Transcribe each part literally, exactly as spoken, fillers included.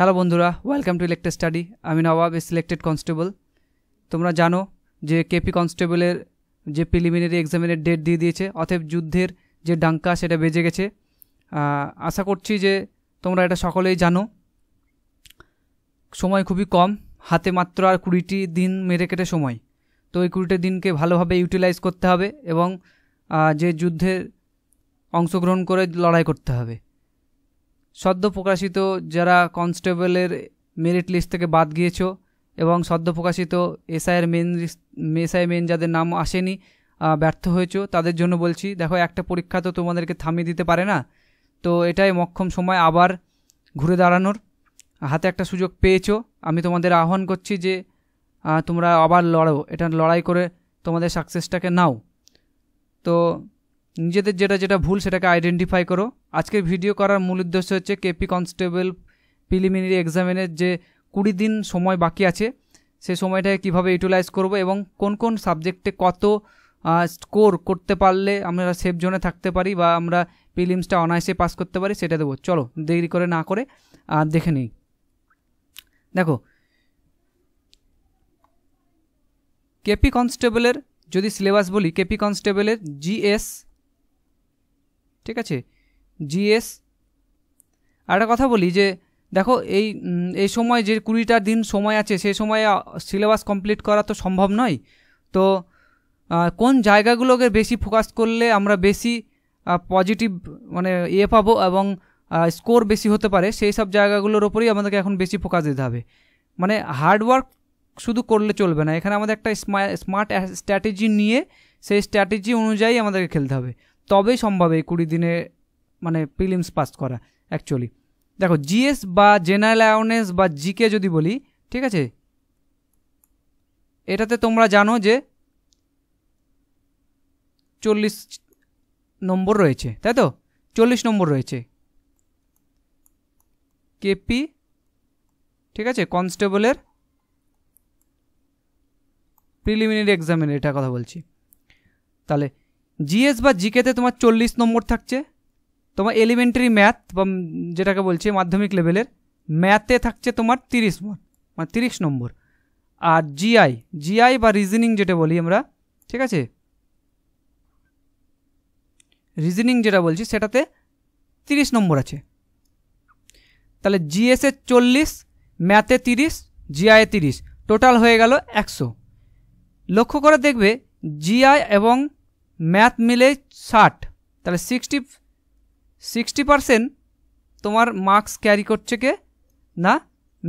Hello बंधुरा welcome to Electra study आमी नवाब selected constable. तोमरा जानो जे केपी कन्स्टेबलेर जे प्रिलिमिनारि एग्जामिनेर डेट दिए दिएछे अतएव युद्धेर जे डांका सेटा बेजे गेछे। आशा करछि जे तोमरा एटा सकलेई जानो। समय खूबई कम, हाते मात्र आर बीसटी दिन मेरे केटे समय, तो एई बीसटी दिनके भालोभाबे इउटिलाइज करते होबे एबं जे युद्धे अंशग्रहण करे लड़ाई करते होबे। सद्य प्रकाशित जरा कन्स्टेबलर मेरिट लिस्ट के बाद गए और सद्य प्रकाशित एसआईर मेन एसआई मेन जर नाम आसेनी व्यर्थ हो तादेर जोन्नो बोलछि, देखो एक परीक्षा तो तुम्हारे थामिये दीते पारे ना, तो एटाई मक्षम समय आबार घुरे दाड़ानोर हाथे एक सुयोग पेयेछो। आमी तुम्हादेर आह्वान करछि जे तोमरा आबार लड़ो, एटा लड़ाई करे तुम्हादेर साक्सेसटाके नाओ। तो निजेদের যেটা যেটা ভুল সেটাকে আইডেন্টিফাই করো। আজকের ভিডিও করার মূল উদ্দেশ্য হচ্ছে কেপি কনস্টেবল প্রিলিমিনারি এক্সামিনের যে কুড়ি দিন সময় বাকি আছে সেই সময়টাকে কিভাবে ইউটিলাইজ করব এবং কোন কোন সাবজেক্টে কত স্কোর করতে পারলে আমরা সেফ জোনে থাকতে পারি বা আমরা প্রিলিমসটা অনায়াসে পাস করতে পারি সেটা দেবো। চলো দেরি করে না করে দেখে নিই। দেখো কেপি কনস্টেবলের যদি সিলেবাস বলি, কেপি কনস্টেবলের জিএস, ठीक है जिएस। और कथा बोली जे देखो ये समय जे बीसटा दिन समय आछे से समय सिलेबास कमप्लीट करा तो सम्भव नय, तो कौन जायगागुलोके बेशी फोकास करले आमरा बेशी पजिटिव माने ए पाबो एबं स्कोर बेशी होते पारे सेई सब जायगागुलोर उपरेई आमादेरके एखन बेशी फोकास दिते होबे। माने हार्डवर्क शुधु करले चलबे ना, एखाने आमादेर एकटा स्मार्ट स्ट्रैटेजी निये सेई स्ट्रैटेजी अनुयायी आमादेरके खेलते होबे, तबेई सम्भव बीस दिन माने प्रिलिम्स पास करा। एक्चुअली देखो जिएस बा जेनारेल अवेयरनेस बा जिके जदि बोली, ठीक है एटाते तोमरा जानो जे चल्लिस नम्बर रयेछे, ताई तो चल्लिस नम्बर रयेछे केपी, ठीक है कन्स्टेबलेर प्रिलिमिनारि एग्जामिनेर एटा कथा बोलछि। ताहले जिएस बा जिके ते तुम्हार चल्लिस नम्बर थाकছে, तुम्हार एलिमेंटारि मैथ बा जेटाके बोलছে माध्यमिक लेभेलेर मैथे थाकছে तुम्हार तीस मार्क माने तीस नम्बर। और जिआई जिआई बा रिजनिंग जेटा बोली आमरा, ठीक आछे रिजनिंग जेटा बोलছি সেটাতে तीस नम्बर आछে। তাহলে জিএস এর চল্লিশ, मैथे तीस, জিআই এর तीस, টোটাল হয়ে গেল একশো। লক্ষ্য করে দেখবে জিআই এবং मैथ मिले ষাট, ताहले सिक्सटी सिक्सटी परसेंट तुम्हार मार्क्स क्यारि करछे के ना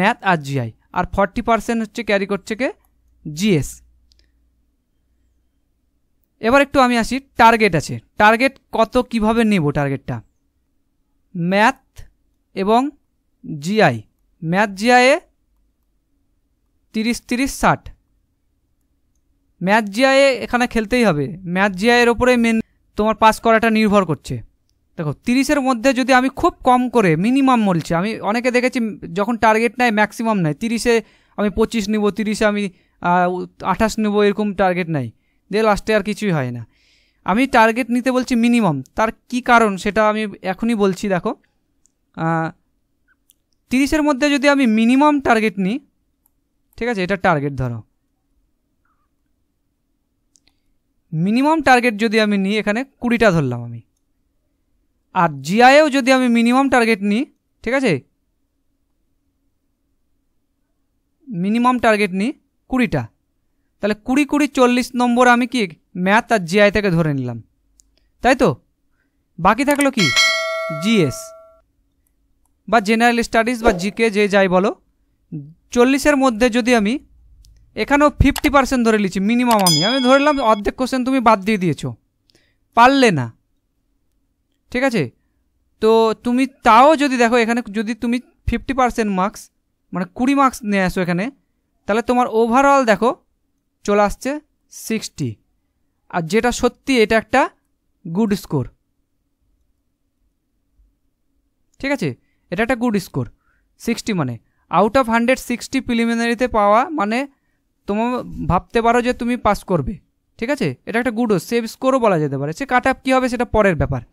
मैथ और जिआई, और फोर्टी परसेंट होच्छे क्यारि करछे के जिएस। एबार एकटू आमी आसि टार्गेट आछे, टार्गेट कत किभाबे नेब। टार्गेटटा मैथ एवं जिआई, मैथ जिआई ए तीस तीस ষাট, मैथ जिआई एखाने खेलतेई होबे, मैथ जिआई एर उपरे मेन तोमार पास कराटा निर्भर करछे। देखो तीस एर मध्ये जदि आमी खूब कम करे मिनिमाम बोलछि, आमी अनेके देखेछि जखन टार्गेट नाई मैक्सिमाम नाई तीस ए आमी पच्चीस निब, तीस ए आमी अट्ठाईस निब, एरकम टार्गेट नाई दे लास्टे आर किछुई हय ना। आमी टार्गेट निते बोलछि मिनिमाम, तार कि कारण सेटा आमी एखोनी बोलछि। देखो तीस एर मध्ये जदि आमी मिनिमाम टार्गेट नि, ठीक आछे एटा टार्गेट धरो मिनिमाम टार्गेट जदि आमी नी एखाने बीसटा धरलाम आमी, और जिआईओ जदि आमी मिनिमाम टार्गेट नी, ठीक आछे मिनिमाम टार्गेट नी बीसटा, ताहले बीस बीस चल्लिस नम्बर आमी कि मैथ और जिआई थेके धरे निलाम, ताई तो बाकी थाकलो कि जिएस बा जेनारेल स्टाडिज बा जिके जे जाई बोलो। चल्लिस एर मध्ये जदि आमी एखानेও फिफ्टी परसेंट धरे लिछि मिनिमाम, आमी आमी धरलाम अर्धेक क्वेश्चन तुमी बाद दिए दिएछो पारले ना, ठीक आछे तो तुमी ताओ जदि देखो एखाने जदि तुमी फिफ्टी परसेंट मार्क्स माने बीस मार्क्स निये आसो एखाने, ताहले तोमार ओभारঅल देखो चले आसছে सिक्सटी, और जेटा सत्यि एटा एकटा गुड स्कोर, ठीक आछे एटा एकटा गुड स्कोर। सिक्सटी माने आउट अफ हंड्रेड सिक्सटी प्रिलिमिनारिते पावा माने तुम भावते पारो जे तुमी पास करबे, ठीक आछे एटा एकटा गुड सेफ स्कोरो बला जेते पारे। से काट अफ कि होबे सेटा परेर ब्यापार,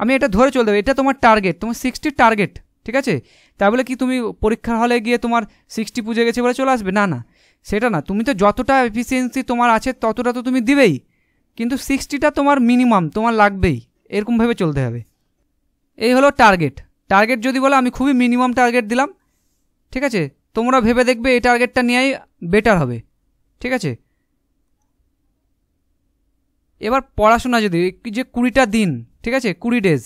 आमी एटा धरे चलबो, एटा तोमार टार्गेट, तोमार सिक्सटी टार्गेट, ঠিক আছে। তাই বলে কি তুমি পরীক্ষার হলে গিয়ে তোমার সিক্সটি পুজে গেছে বলে চলে আসবে, না না সেটা না, তুমি তো যতটা এফিসিয়েন্সি তোমার আছে ততটা তো তুমি দিবেই, কিন্তু সিক্সটিটা তোমার মিনিমাম তোমার লাগবেই, এরকমভাবে চলতে হবে। এই হলো টার্গেট। টার্গেট যদি বলো আমি খুবই মিনিমাম টার্গেট দিলাম, ঠিক আছে, তোমরা ভেবে দেখবে এই টার্গেটটা নিয়েই বেটার হবে, ঠিক আছে। এবার পড়াশোনা যদি যে কুড়িটা দিন, ঠিক আছে, কুড়ি ডেজ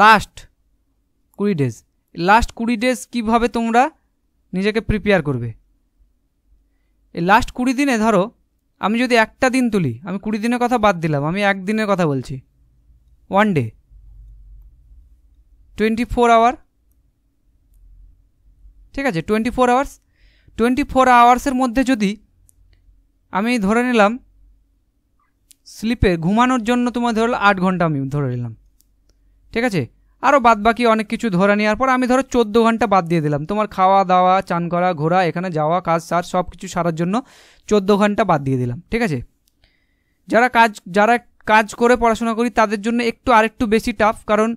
লাস্ট কুড়ি ডেজ লাস্ট কুড়ি ডেজ কীভাবে তোমরা নিজেকে প্রিপেয়ার করবে। এই লাস্ট কুড়ি দিনে ধরো আমি যদি একটা দিন তুলি, আমি কুড়ি দিনের কথা বাদ দিলাম, আমি একদিনের কথা বলছি, one day twenty four hour, ঠিক আছে, twenty four hours twenty four আওয়ার্সের মধ্যে যদি আমি ধরে নিলাম স্লিপে ঘুমানোর জন্য তোমার ধরো আট ঘন্টা আমি ধরে নিলাম, ঠিক আছে, আরও বাদ বাকি অনেক কিছু ধরে নেওয়ার পর আমি ধরো চোদ্দো ঘন্টা বাদ দিয়ে দিলাম, তোমার খাওয়া দাওয়া চান করা ঘোরা এখানে যাওয়া কাজ সার সব কিছু সারার জন্য চোদ্দো ঘন্টা বাদ দিয়ে দিলাম, ঠিক আছে। যারা কাজ যারা কাজ করে পড়াশোনা করি তাদের জন্য একটু আরেকটু বেশি টাফ, কারণ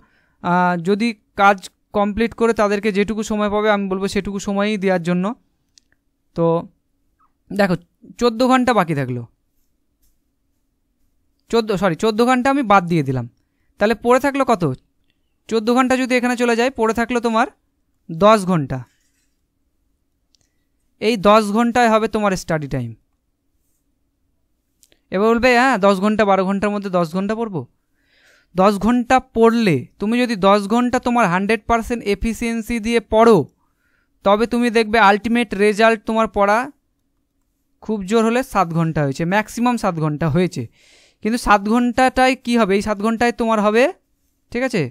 যদি কাজ কমপ্লিট করে তাদেরকে যেটুকু সময় পাবে আমি বলবো সেটুকু সময়ই দেওয়ার জন্য। তো দেখো চোদ্দো ঘন্টা বাকি থাকলো, চোদ্দো সরি চোদ্দো ঘন্টা আমি বাদ দিয়ে দিলাম, তাহলে পড়ে থাকলো কত, চোদ্দো ঘন্টা যদি এখানে চলে যায় পড়ে থাকলো তোমার দশ ঘন্টা। এই দশ ঘন্টায় হবে তোমার স্টাডি টাইম। এবার বলবে হ্যাঁ দশ ঘন্টা বারো ঘন্টার মধ্যে দশ ঘন্টা পড়বো, দশ ঘন্টা পড়লে তুমি যদি দশ ঘন্টা তোমার হান্ড্রেড পারসেন্ট এফিসিয়েন্সি দিয়ে পড়ো তবে তুমি দেখবে আলটিমেট রেজাল্ট তোমার পড়া খুব জোর হলে সাত ঘন্টা হয়েছে, ম্যাক্সিমাম সাত ঘন্টা হয়েছে, কিন্তু সাত ঘন্টাটাই কি হবে, এই সাত ঘন্টায় তোমার হবে, ঠিক আছে,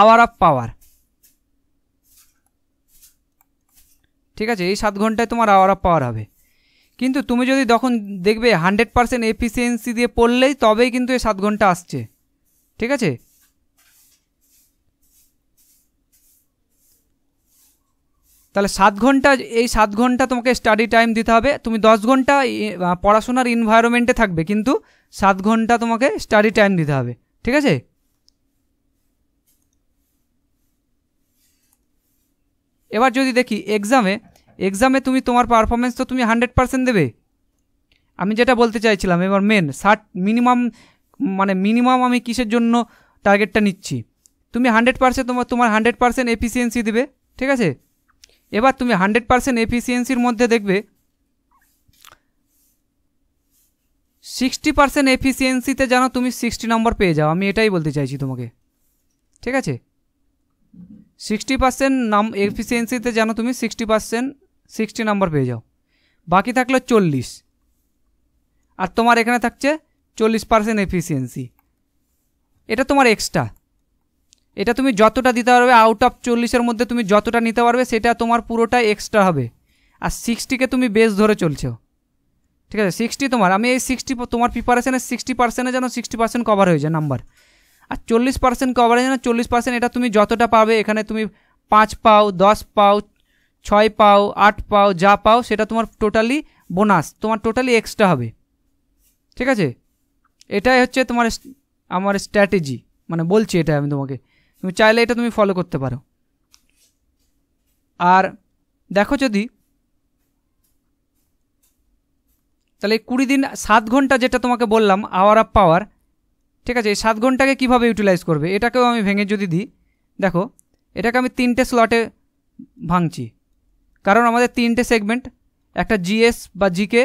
আওয়ার অফ পাওয়ার, ঠিক আছে, এই সাত ঘন্টায় তোমার আওয়ার অফ পাওয়ার হবে। কিন্তু তুমি যদি তখন দেখবে হান্ড্রেড পারসেন্ট এফিসিয়েন্সি দিয়ে পড়লেই তবেই কিন্তু এই সাত ঘন্টা আসছে, ঠিক আছে। তাহলে সাত ঘন্টা এই সাত ঘন্টা তোমাকে স্টাডি টাইম দিতে হবে, তুমি দশ ঘন্টা পড়াশোনার এনভায়রনমেন্টে থাকবে কিন্তু সাত ঘন্টা তোমাকে স্টাডি টাইম দিতে হবে, ঠিক আছে। এবার যদি দেখি এক্সামে, এক্সামে তুমি তোমার পারফরমেন্স তো তুমি হান্ড্রেড পারসেন্ট দেবে, আমি যেটা বলতে চাইছিলাম এবার মেন ষাট মিনিমাম মানে মিনিমাম আমি কিসের জন্য টার্গেটটা নিচ্ছি, তুমি হান্ড্রেড পারসেন্ট তোমার তোমার হান্ড্রেড পারসেন্ট এফিসিয়েন্সি দেবে, ঠিক আছে। এবার তুমি হান্ড্রেড পারসেন্ট এফিসিয়েন্সির মধ্যে দেখবে সিক্সটি পারসেন্ট এফিসিয়েন্সিতে যেন তুমি সিক্সটি নম্বর পেয়ে যাও, আমি এটাই বলতে চাইছি তোমাকে, ঠিক আছে, সিক্সটি পারসেন্ট নাম এফিসিয়েন্সিতে যেন তুমি সিক্সটি পারসেন্ট সিক্সটি নম্বর পেয়ে যাও। বাকি থাকলো চল্লিশ, আর তোমার এখানে থাকছে চল্লিশ পারসেন্ট এফিসিয়েন্সি, এটা তোমার এক্সট্রা, এটা তুমি যতটা দিতে পারবে আউট অফ চল্লিশের মধ্যে তুমি যতটা নিতে পারবে সেটা তোমার পুরোটা এক্সট্রা হবে, আর সিক্সটিকে তুমি বেস ধরে চলছো, ঠিক আছে, সিক্সটি তোমার, আমি এই সিক্সটি তোমার প্রিপারেশানের সিক্সটি পার্সেন্টে যেন সিক্সটি পার্সেন্ট কভার হয়ে যায় নাম্বার, আর চল্লিশ পার্সেন্ট কভারেজ যেন চল্লিশ পার্সেন্ট, এটা তুমি যতটা পাবে এখানে তুমি পাঁচ পাও দশ পাও ছয় পাও আট পাও যা পাও সেটা তোমার টোটালি বোনাস, তোমার টোটালি এক্সট্রা হবে, ঠিক আছে। এটাই হচ্ছে তোমার আমার স্ট্র্যাটেজি, মানে বলছি এটা আমি তোমাকে, তুমি চাইলে এটা তুমি ফলো করতে পারো। আর দেখো যদি তাহলে কুড়ি দিন সাত ঘন্টা যেটা তোমাকে বললাম আওয়ার অফ পাওয়ার, ঠিক আছে, এই সাত ঘন্টাকে কীভাবে ইউটিলাইজ করবে এটাকেও আমি ভেঙে যদি দিই, দেখো এটাকে আমি তিনটে স্লটে ভাঙছি, কারণ আমাদের তিনটে সেগমেন্ট, একটা জিএস বা জিকে,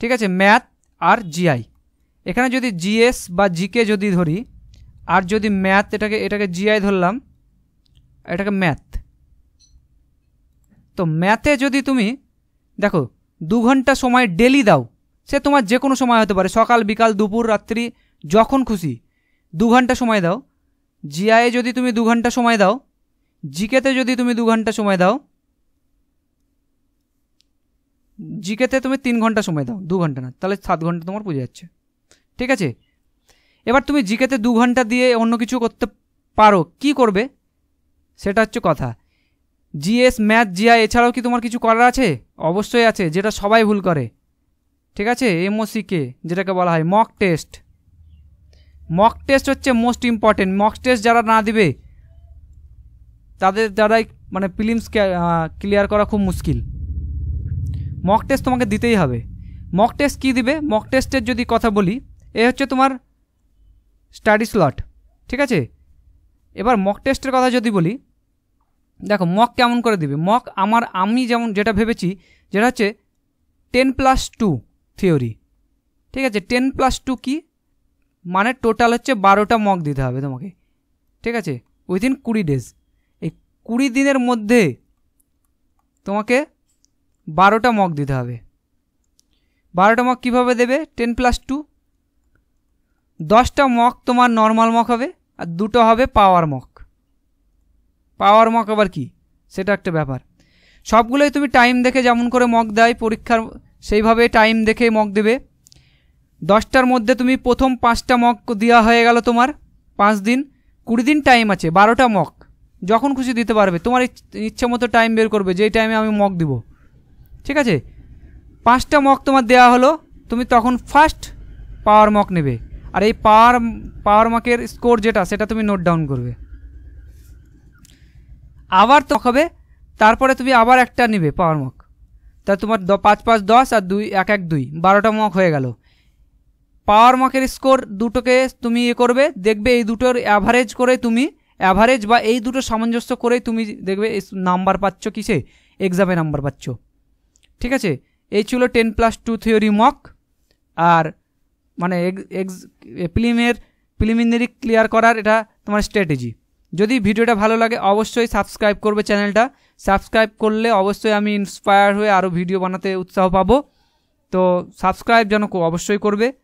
ঠিক আছে, ম্যাথ আর জিআই। এখানে যদি জিএস বা জিকে যদি ধরি আর যদি ম্যাথ, এটাকে এটাকে জিআই ধরলাম, এটাকে ম্যাথ, তো ম্যাথে যদি তুমি দেখো দু ঘন্টা সময় ডেলি দাও, সে তোমার যে কোনো সময় হতে পারে, সকাল বিকাল দুপুর রাত্রি যখন খুশি দু ঘন্টা সময় দাও, জিআইয়ে যদি তুমি দু ঘন্টা সময় দাও, জিকেতে যদি তুমি দু ঘন্টা সময় দাও, জিকেতে তুমি তিন ঘন্টা সময় দাও, দু ঘন্টা না, তাহলে সাত ঘন্টা তোমার পুজো যাচ্ছে, ঠিক আছে। এবার তুমি জিকেতে দু ঘন্টা দিয়ে অন্য কিছু করতে পারো, কি করবে সেটা হচ্ছে কথা। জিএস ম্যাথ জিআই এছাড়াও কি তোমার কিছু করার আছে? অবশ্যই আছে, যেটা সবাই ভুল করে, ঠিক আছে, এমওসিকে যেটাকে বলা হয় মক টেস্ট, मक टेस्ट हे मोस्ट इम्पोर्टेंट मक टेस्ट जरा ना देवे तादेर द्वारा माने प्रीलिम्स क्लियर करा खूब मुश्किल। मक टेस्ट तुम्हें दीते ही हबे। मक टेस्ट कि दिबे मक टेस्टर जो कथा बोली ए होच्छे तुम्हार स्टाडी स्लट ठीक आछे। एबार मक टेस्टर कथा जदि बोली देखो मक केमन करे दिबे मक आमार आमी जेमन जेटा भेबेछि जेटा होच्छे टेन प्लस टू थियोरी ठीक आछे। टेन प्लस टू कि माने टोटाल होच्छे बारोटा मक दिते हबे तुम्हें ठीक आछे उइदिन कुड़ी डेज ए कुड़ी दिनेर मध्य तुम्हें बारोटा मक दिते हबे। बारोटा मक किभाबे देबे टेन प्लस टू दसटा मक तुम्हार नर्माल मक हबे और दुटो हबे पावर मक। पावर मक आबार कि सेटा एकटा ब्यापार। सबगुलोई तुमि टाइम देखे जेमन करे मक दाय परीक्षार सेइभाबे टाइम देखे मक देबे। दसटार मध्य तुमि प्रथम पाँचटा मक देওয়া হয়ে গেল তোমার पाँच दिन बीस दिन टाइम आछे बारोटा मक যখন খুশি দিতে পারবে তোমার ইচ্ছা মতো টাইম বের করবে যেই টাইমে আমি মক দিব ঠিক আছে। পাঁচটা মক তোমার দেওয়া হলো তুমি তখন ফার্স্ট পাওয়ার মক নেবে আর এই পাওয়ার পাওয়ার মকের স্কোর যেটা সেটা তুমি নোট ডাউন করবে। আবার তো হবে তারপরে তুমি আবার একটা নেবে পাওয়ার মক তা তোমার পাঁচ পাঁচ দশ আর দুই এক এক দুই বারোটা মক হয়ে গেল। পাওয়ার মকের স্কোর দুটোকে তুমি ইয়ে করবে দেখবে এই দুটোর অ্যাভারেজ করে তুমি অ্যাভারেজ বা এই দুটো সামঞ্জস্য করে তুমি দেখবে নাম্বার পাচ্ছ কিসে এক্সামে নাম্বার পাচ্ছ ঠিক আছে। এই ছিল ten plus two theory mock আর মানে প্রিলিমের প্রিলিমিনারি ক্লিয়ার করার এটা তোমার স্ট্র্যাটেজি। যদি ভিডিওটা ভালো লাগে অবশ্যই সাবস্ক্রাইব করবে চ্যানেলটা। সাবস্ক্রাইব করলে অবশ্যই আমি ইন্সপায়ার হয়ে আরও ভিডিও বানাতে উৎসাহ পাবো। তো সাবস্ক্রাইব যেন অবশ্যই করবে।